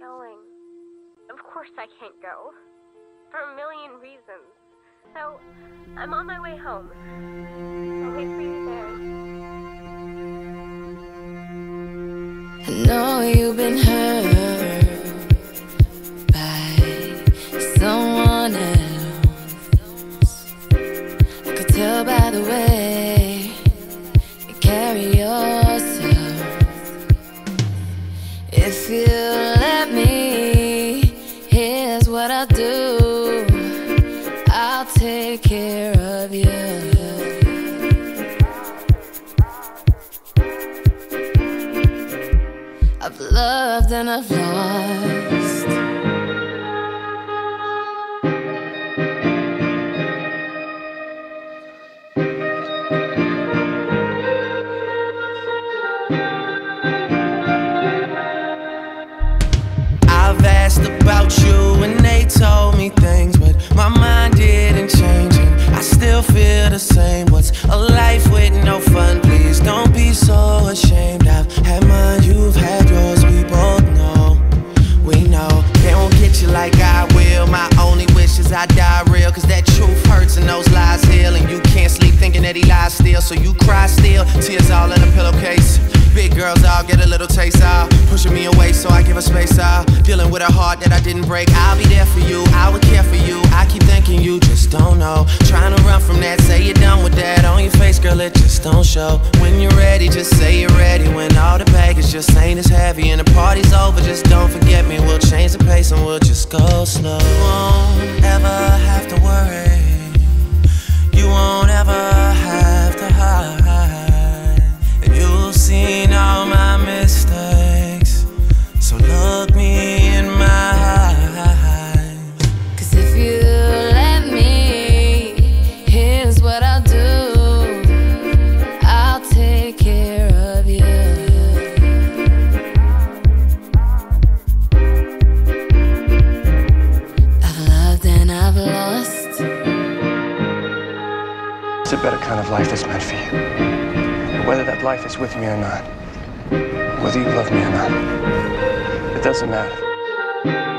not going. Of course I can't go. For a million reasons. So, I'm on my way home. I'll wait for you there. I know you've been hurt by someone else. I could tell by the way you carry yourself. If you let me, here's what I'll do. Take care of you. I've loved and I've lost. I've asked about you and they told me things, but my mind didn't change and I still feel the same. What's a life with no fun? Please don't be so ashamed. I've had mine, you've had yours. We both know, we know. They won't get you like I will. My only wish is I die real, cause that truth hurts and those lies heal. And you can't sleep thinking that he lies still, so you cry still, tears all in a pillowcase. Big girls all get a little taste, all pushing me away so I give her space, all dealing with a heart that I didn't break. I'll be there for you, I would care for you. I keep thinking you just don't know. Trying to run from that, say you're done with that. On your face, girl, it just don't show. When you're ready, just say you're ready. When all the baggage just ain't as heavy and the party's over, just don't forget me. We'll change the pace and we'll just go slow. You won't ever have to worry. You won't ever have to hide. You've seen all my mistakes, so look me in my eyes. Cause if you let me, here's what I'll do. I'll take care of you. I've loved and I've lost. It's a better kind of life that's meant for you. Whether that life is with me or not, whether you love me or not, it doesn't matter.